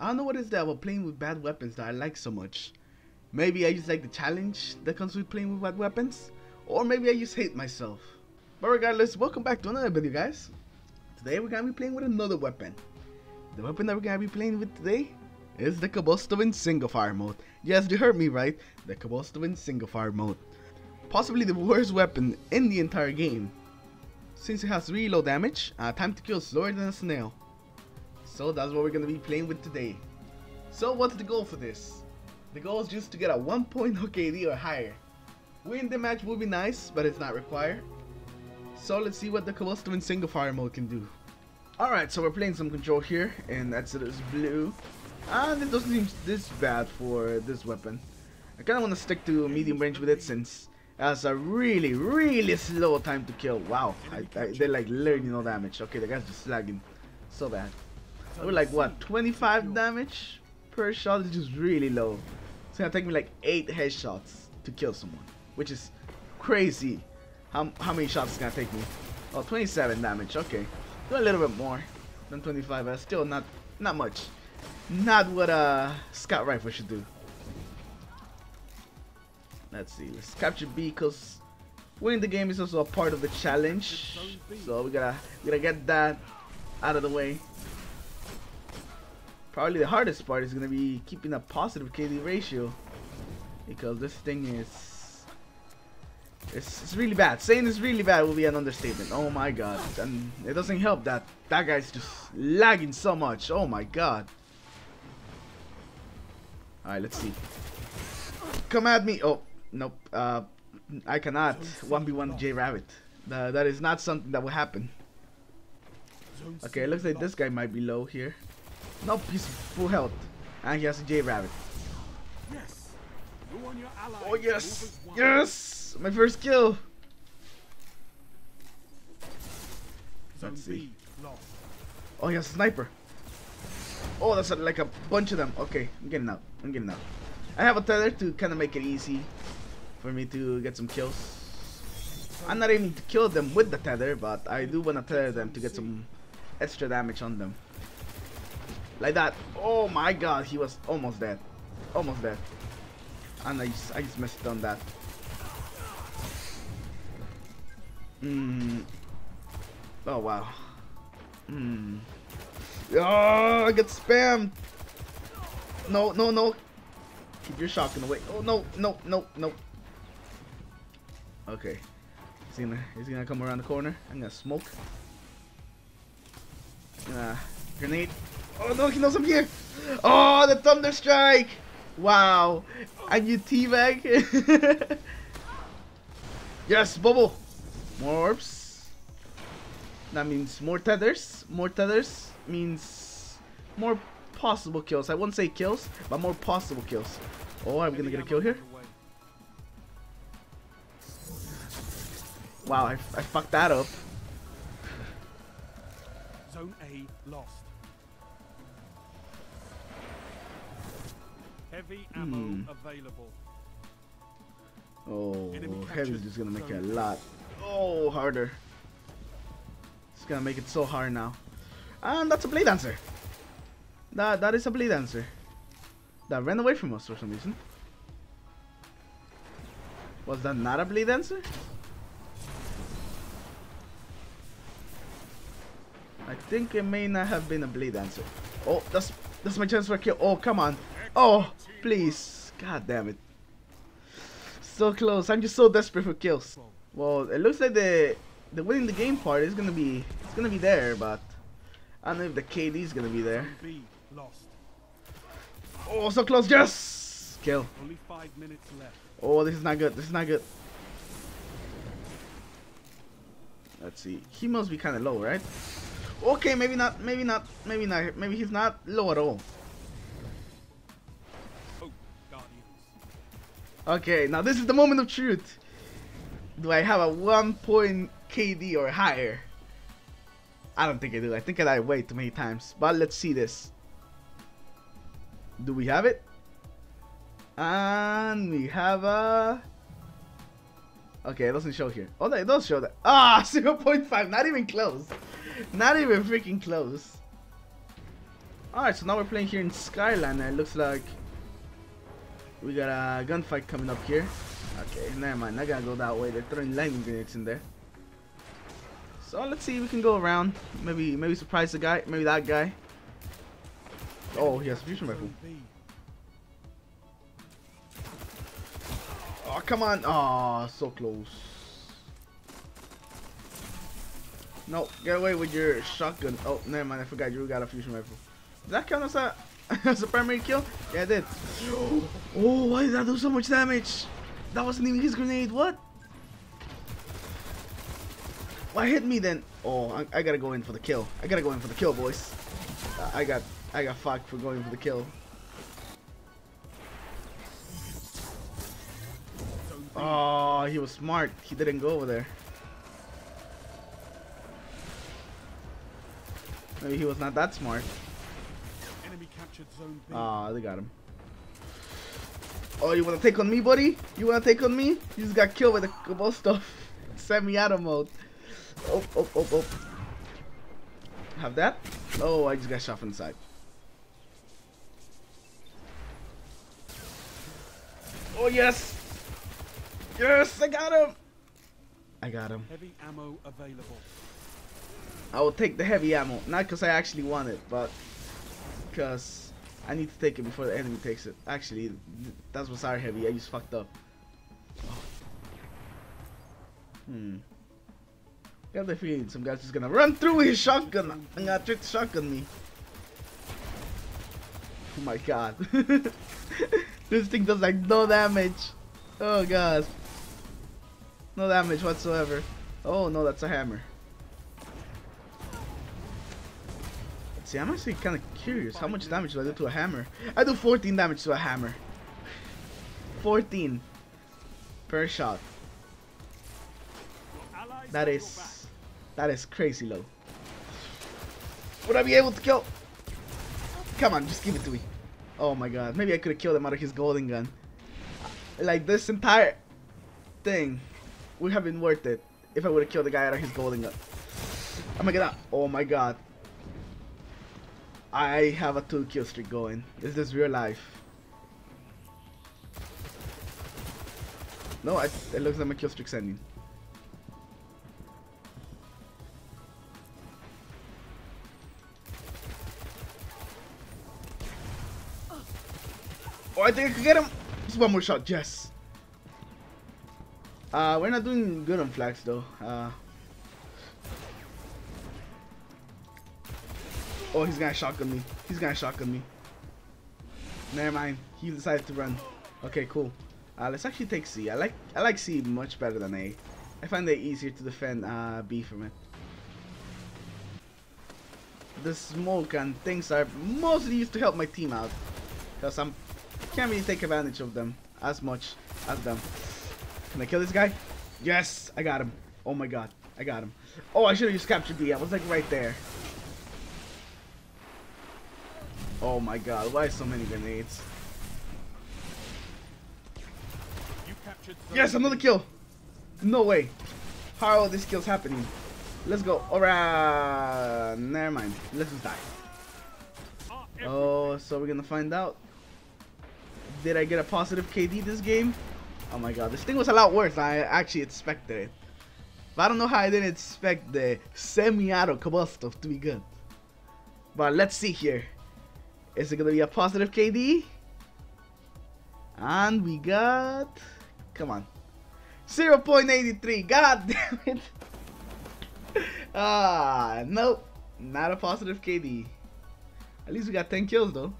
I don't know what it is that we're playing with bad weapons that I like so much. Maybe I just like the challenge that comes with playing with bad weapons, or maybe I just hate myself. But regardless, welcome back to another video, guys. Today we're gonna be playing with another weapon. The weapon that we're gonna be playing with today is the Khvostov in single fire mode. Yes, you heard me right, the Khvostov in single fire mode. Possibly the worst weapon in the entire game, since it has really low damage, time to kill is slower than a snail. So that's what we're gonna be playing with today. So what's the goal for this? The goal is just to get a 1.0 KD or higher. Winning the match would be nice, but it's not required. So let's see what the Khvostov in single fire mode can do. Alright, so we're playing some control here, and that's it, it's blue. It doesn't seem this bad for this weapon. I kinda wanna stick to medium range with it since it has a really, really slow time to kill. Wow, I did like literally no damage. Okay, the guy's just lagging so bad. We're like, what, 25 damage per shot is just really low. It's gonna take me like 8 headshots to kill someone, which is crazy. How many shots it's gonna take me? Oh, 27 damage, okay. Do a little bit more than 25, but still not much. Not what a scout rifle should do. Let's see, let's capture B, because winning the game is also a part of the challenge. So we gotta get that out of the way. Probably the hardest part is gonna be keeping a positive KD ratio, because this thing is it's really bad. Saying it's really bad will be an understatement. Oh my god, and it doesn't help that that guy's just lagging so much. Oh my god. All right, let's see. Come at me. Oh nope. I cannot 1v1 J-Rabbit. That is not something that will happen. Okay, it looks like this guy might be low here. Nope, he's full health, and he has a J-Rabbit. Yes. Oh yes, yes, my first kill. Let's see. Oh, he has a sniper. Oh, that's like a bunch of them. Okay, I'm getting out. I'm getting out. I have a tether to kind of make it easy for me to get some kills. I'm not aiming to kill them with the tether, but I do want to tether them to get some extra damage on them. Like that. Oh my god, he was almost dead. Almost dead. And I just missed on that. Oh wow. Oh, I get spammed. No, no, no. Keep your shotgun away. Oh no, no, no, no. Okay. He's gonna come around the corner. I'm gonna smoke. Grenade. Oh no, he knows I'm here! Oh, the thunder strike! Wow, and you teabag. Yes, bubble. More orbs. That means more tethers. More tethers means more possible kills. I won't say kills, but more possible kills. Oh, I'm gonna get a kill here. Wow, I fucked that up. Zone A lost. Heavy ammo available. Oh, heavy's just gonna make it a lot. Oh, harder. It's gonna make it so hard now. And that's a blade dancer. That is a blade dancer. That ran away from us for some reason. Was that not a blade dancer? I think it may not have been a blade dancer. Oh, that's my chance for a kill. Oh, come on. Oh, please. God damn it. So close. I'm just so desperate for kills. Well, it looks like the winning the game part is gonna be there, but I don't know if the KD is gonna be there. Oh, so close. Yes! Kill. Oh, this is not good. This is not good. Let's see. He must be kind of low, right? Okay, maybe not. Maybe not. Maybe not. Maybe he's not low at all. Okay, now this is the moment of truth. Do I have a 1 point KD or higher? I don't think I do. I think I died way too many times. But let's see this. Do we have it? And we have a... Okay, it doesn't show here. Oh, no, it does show that. Ah, 0.5. Not even close. Not even freaking close. Alright, so now we're playing here in Skyline, and it looks like we got a gunfight coming up here. Okay, never mind, I gotta go that way. They're throwing lightning grenades in there. So let's see if we can go around. Maybe surprise the guy, maybe that guy. Oh, he has a fusion rifle. Oh, come on. Oh, so close. No, get away with your shotgun. Oh, never mind, I forgot you got a fusion rifle. Did that count as a primary kill? Yeah, it did. Oh, why did that do so much damage? That wasn't even his grenade. What? Why hit me then? Oh, I gotta go in for the kill. I gotta go in for the kill, boys. I got fucked for going for the kill. Oh, he was smart. He didn't go over there. Maybe he was not that smart. Ah, oh, they got him. Oh, you wanna take on me, buddy? You wanna take on me? You just got killed by the Khvostov semi-auto mode. Oh, oh, oh, oh. Have that? Oh, I just got shot from the side. Oh yes. Yes, I got him. I got him. Heavy ammo available. I will take the heavy ammo, not because I actually want it, but because I need to take it before the enemy takes it. Actually, that's what's our heavy. I just fucked up. Oh. Got the feeling some guy's just gonna run through his shotgun and gonna trick the shotgun me. Oh my god. This thing does like no damage. Oh god. No damage whatsoever. Oh no, that's a hammer. See, I'm actually kind of curious. How much damage do I do to a hammer? I do 14 damage to a hammer. 14 per shot. That is crazy low. Would I be able to kill? Come on, just give it to me. Oh my god, maybe I could have killed him out of his golden gun. Like, this entire thing would have been worth it if I would have killed the guy out of his golden gun. I'm gonna get out. Oh my god. I have a 2-kill streak going. Is this real life? No, it looks like my kill streak's ending. Oh, I think I could get him! Just one more shot, yes! We're not doing good on flags though. Oh, he's gonna shotgun me. He's gonna shotgun me. Never mind. He decided to run. Okay, cool. Let's actually take C. I like C much better than A. I find it easier to defend B from it. The smoke and things are mostly used to help my team out, because I can't really take advantage of them as much as them. Can I kill this guy? Yes, I got him. Oh my god, I got him. Oh, I should have just captured B. I was like right there. Oh my god, why so many grenades? Yes, another kill! No way! How are all these kills happening? Let's go. Alright, never mind. Let's just die. Oh, so we're gonna find out. Did I get a positive KD this game? Oh my god, this thing was a lot worse than I actually expected it. But I don't know how I didn't expect the semi-auto Khvostov to be good. But let's see here. Is it gonna be a positive KD? And we got, come on, 0.83. God damn it! Nope, not a positive KD. At least we got 10 kills though.